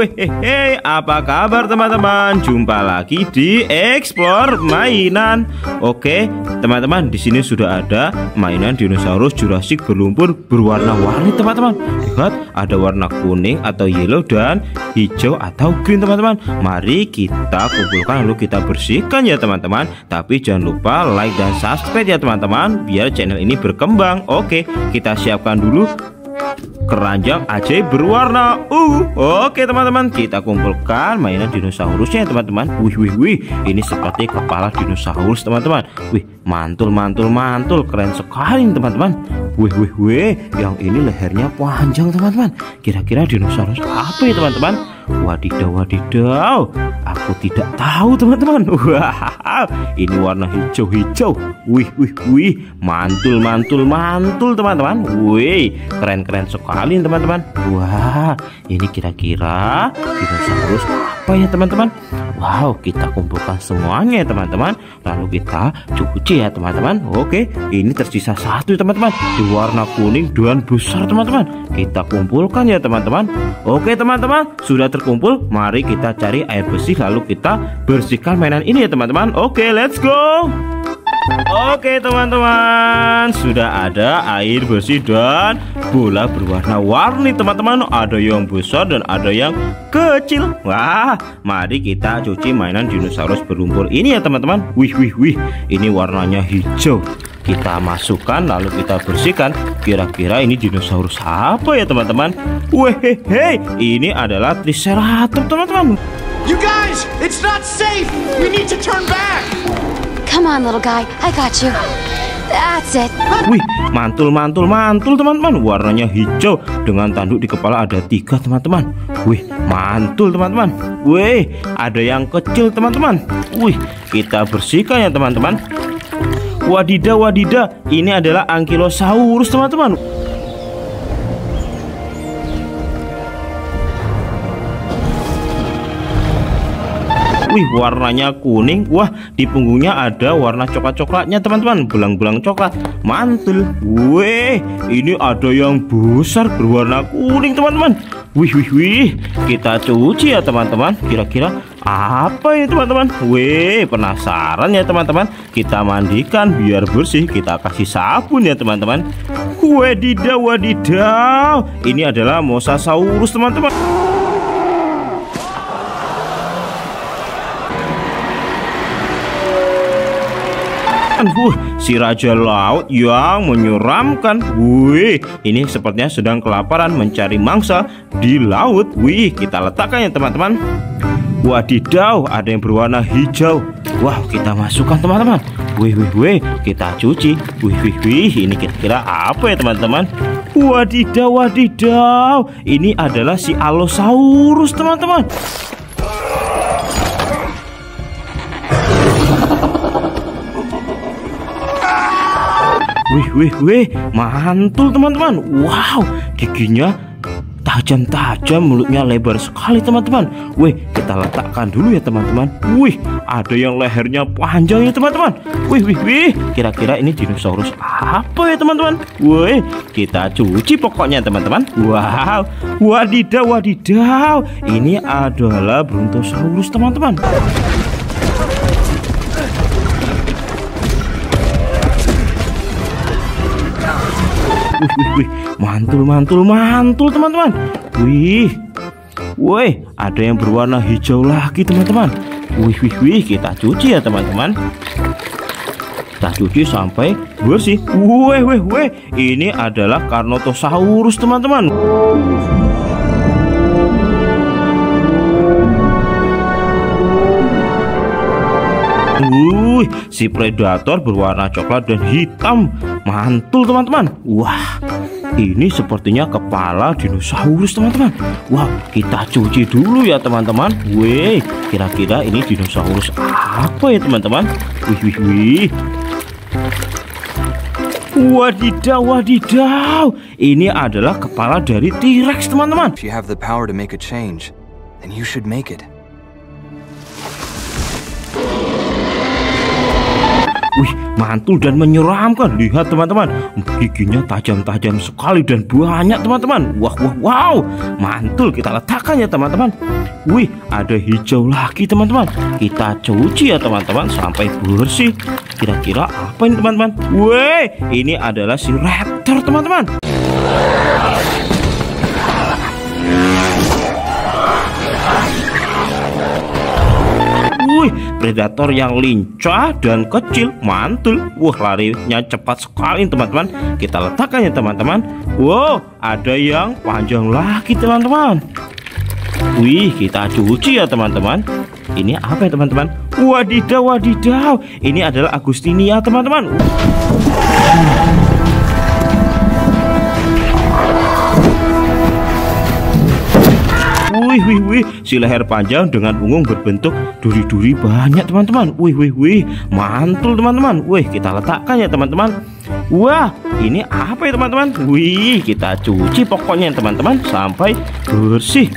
Wehehe, apa kabar teman-teman? Jumpa lagi di Explore Mainan. Oke, teman-teman, di sini sudah ada mainan dinosaurus Jurassic berlumpur berwarna-warni, teman-teman. Lihat, ada warna kuning atau yellow dan hijau atau green, teman-teman. Mari kita kumpulkan lalu kita bersihkan ya, teman-teman. Tapi jangan lupa like dan subscribe ya, teman-teman, biar channel ini berkembang. Oke, kita siapkan dulu keranjang ajaib berwarna ungu. Oke teman-teman, kita kumpulkan mainan dinosaurusnya teman-teman. Wih wih wih, ini seperti kepala dinosaurus teman-teman. Wih, mantul mantul mantul, keren sekali teman-teman. Wih wih wih, yang ini lehernya panjang teman-teman. Kira-kira dinosaurus apa ya teman-teman? Wadidaw wadidaw, aku tidak tahu teman-teman. Wah, ini warna hijau-hijau. Wih wih wih, mantul mantul mantul teman-teman. Wih, keren-keren sekali teman-teman. Wah, ini kira-kira dinosaurus apa ya teman-teman? Wow, kita kumpulkan semuanya ya teman-teman, lalu kita cuci ya teman-teman. Oke, ini tersisa satu teman-teman, di warna kuning dan besar teman-teman. Kita kumpulkan ya teman-teman. Oke teman-teman, sudah terkumpul. Mari kita cari air bersih lalu kita bersihkan mainan ini ya teman-teman. Oke, let's go. Oke teman-teman, sudah ada air bersih dan bola berwarna-warni teman-teman. Ada yang besar dan ada yang kecil. Wah, mari kita cuci mainan dinosaurus berlumpur ini ya teman-teman. Wih wih wih, ini warnanya hijau. Kita masukkan lalu kita bersihkan. Kira-kira ini dinosaurus apa ya teman-teman? Wehehe, ini adalah Triceratops teman-teman. You guys, it's not safe. We need to turn back. Come on little guy, I got you. That's it. Wih, mantul mantul mantul teman-teman, warnanya hijau dengan tanduk di kepala ada 3 teman-teman. Wih, mantul teman-teman. Wih, ada yang kecil teman-teman. Wih, kita bersihkan ya teman-teman. Wadidaw wadidaw, ini adalah Ankylosaurus teman-teman. Wih, warnanya kuning. Wah, di punggungnya ada warna coklat-coklatnya teman-teman, belang-belang coklat. Mantul. Wih, ini ada yang besar berwarna kuning teman-teman. Wih wih wih, kita cuci ya teman-teman. Kira-kira apa ini teman-teman? Wih, penasaran ya teman-teman. Kita mandikan biar bersih, kita kasih sabun ya teman-teman. Wadidaw wadidaw, ini adalah Mosasaurus teman-teman. Si raja laut yang menyeramkan. Wih, ini sepertinya sedang kelaparan mencari mangsa di laut. Wih, kita letakkan ya teman-teman. Wadidaw, ada yang berwarna hijau. Wah, kita masukkan teman-teman. Wih wih wih, kita cuci. Wih wih wih, ini kira-kira apa ya teman-teman? Wadidaw wadidaw, ini adalah si Allosaurus teman-teman. Wih wih wih, mantul teman-teman. Wow, giginya tajam-tajam, mulutnya lebar sekali teman-teman. Wih, kita letakkan dulu ya teman-teman. Wih, ada yang lehernya panjang ya teman-teman. Wih wih wih, kira-kira ini dinosaurus apa ya teman-teman? Wih, kita cuci pokoknya teman-teman. Wow, wadidaw wadidaw, ini adalah Brontosaurus teman-teman. Wih, wih, wih, mantul, mantul, mantul, teman-teman. Wih, woi, ada yang berwarna hijau lagi, teman-teman. Wih, wih, wih, kita cuci ya, teman-teman. Kita cuci sampai bersih. Wih, wih, wih, ini adalah Carnotaurus, teman-teman. Wih, si predator berwarna coklat dan hitam. Mantul teman-teman. Wah, ini sepertinya kepala dinosaurus teman-teman. Wah, kita cuci dulu ya teman-teman. Wih, kira-kira ini dinosaurus apa ya teman-teman? Wih wih wih, wadidaw wadidaw, ini adalah kepala dari T-Rex teman-teman. If you have the power to make a change, then you should make it. Wih, mantul dan menyeramkan. Lihat teman-teman, giginya tajam-tajam sekali dan banyak teman-teman. Wah, wah, wow, mantul, kita letakkan ya teman-teman. Wih, ada hijau lagi teman-teman. Kita cuci ya teman-teman sampai bersih. Kira-kira apa ini teman-teman? Wih, ini adalah si raptor teman-teman. Wih, predator yang lincah dan kecil, mantul. Wah, larinya cepat sekali teman-teman. Kita letakkan ya teman-teman. Wow, ada yang panjang lagi teman-teman. Wih, kita cuci ya teman-teman. Ini apa ya teman-teman? Wadidaw, wadidaw, ini adalah Agustinia teman-teman. Wih, wih, wih, si leher panjang dengan punggung berbentuk duri-duri banyak teman-teman. Wih, wih, wih, mantul teman-teman. Wih, kita letakkan ya teman-teman. Wah, ini apa ya teman-teman? Wih, kita cuci pokoknya teman-teman sampai bersih.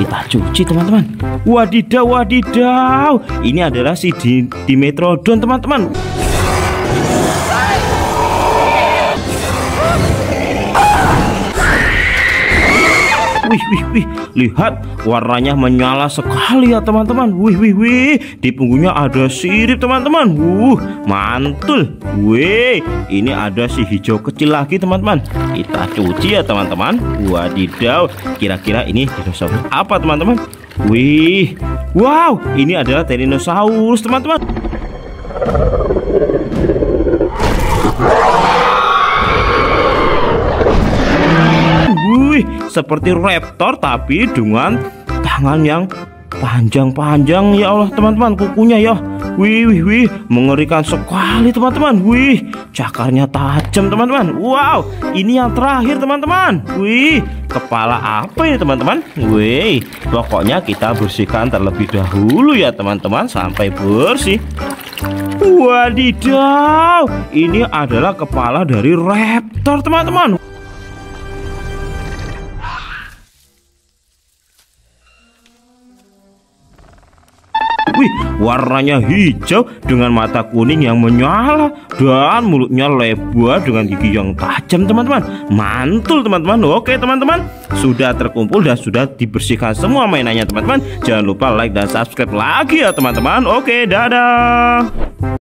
Kita cuci teman-teman. Wadidaw, wadidaw, ini adalah si Dimetrodon teman-teman. Wih, wih, wih, lihat warnanya menyala sekali ya teman-teman. Wih, wih, wih, di punggungnya ada sirip teman-teman. Mantul. Wih, ini ada si hijau kecil lagi teman-teman. Kita cuci ya teman-teman. Wadidaw, kira-kira ini dinosaurus apa teman-teman? Wih, wow, ini adalah Therizinosaurus teman-teman. Wih, seperti raptor tapi dengan tangan yang panjang-panjang ya Allah teman-teman, kukunya ya. Wih, wih, wih, mengerikan sekali teman-teman. Wih, cakarnya tajam teman-teman. Wow, ini yang terakhir teman-teman. Wih, kepala apa ini teman-teman? Wih, pokoknya kita bersihkan terlebih dahulu ya teman-teman sampai bersih. Wadidaw, ini adalah kepala dari raptor teman-teman. Wih, warnanya hijau dengan mata kuning yang menyala dan mulutnya lebar dengan gigi yang tajam teman-teman. Mantul teman-teman. Oke teman-teman, sudah terkumpul dan sudah dibersihkan semua mainannya teman-teman. Jangan lupa like dan subscribe lagi ya teman-teman. Oke, dadah.